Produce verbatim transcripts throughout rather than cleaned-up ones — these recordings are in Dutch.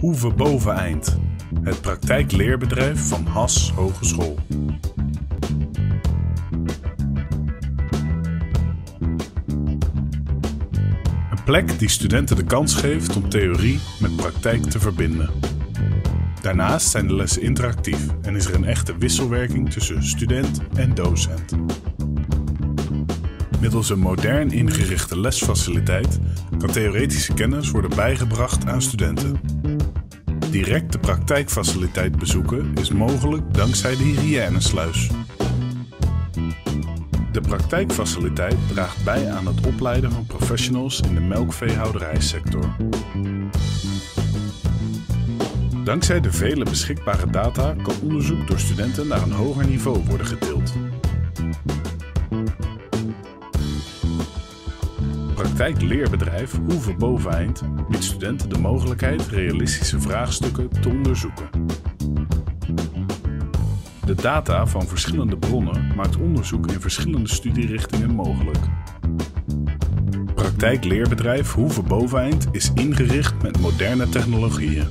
Hoeve Boveneind, het praktijkleerbedrijf van H A S Hogeschool. Een plek die studenten de kans geeft om theorie met praktijk te verbinden. Daarnaast zijn de lessen interactief en is er een echte wisselwerking tussen student en docent. Middels een modern ingerichte lesfaciliteit kan theoretische kennis worden bijgebracht aan studenten. Direct de praktijkfaciliteit bezoeken is mogelijk dankzij de hygiënesluis. De praktijkfaciliteit draagt bij aan het opleiden van professionals in de melkveehouderijsector. Dankzij de vele beschikbare data kan onderzoek door studenten naar een hoger niveau worden gedeeld. Praktijkleerbedrijf Hoeve Boveneind biedt studenten de mogelijkheid realistische vraagstukken te onderzoeken. De data van verschillende bronnen maakt onderzoek in verschillende studierichtingen mogelijk. Praktijkleerbedrijf Hoeve Boveneind is ingericht met moderne technologieën.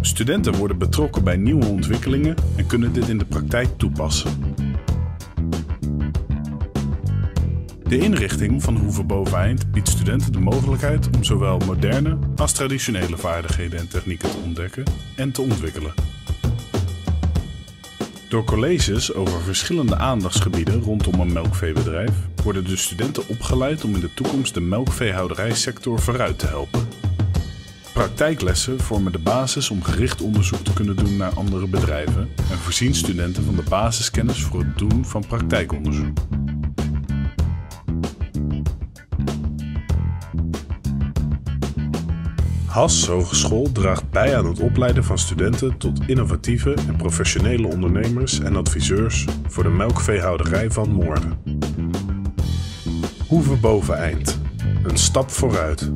Studenten worden betrokken bij nieuwe ontwikkelingen en kunnen dit in de praktijk toepassen. De inrichting van Hoeve Boveneind biedt studenten de mogelijkheid om zowel moderne als traditionele vaardigheden en technieken te ontdekken en te ontwikkelen. Door colleges over verschillende aandachtsgebieden rondom een melkveebedrijf worden de studenten opgeleid om in de toekomst de melkveehouderijsector vooruit te helpen. Praktijklessen vormen de basis om gericht onderzoek te kunnen doen naar andere bedrijven en voorzien studenten van de basiskennis voor het doen van praktijkonderzoek. H A S Hogeschool draagt bij aan het opleiden van studenten tot innovatieve en professionele ondernemers en adviseurs voor de melkveehouderij van morgen. Hoeve Boveneind. Een stap vooruit.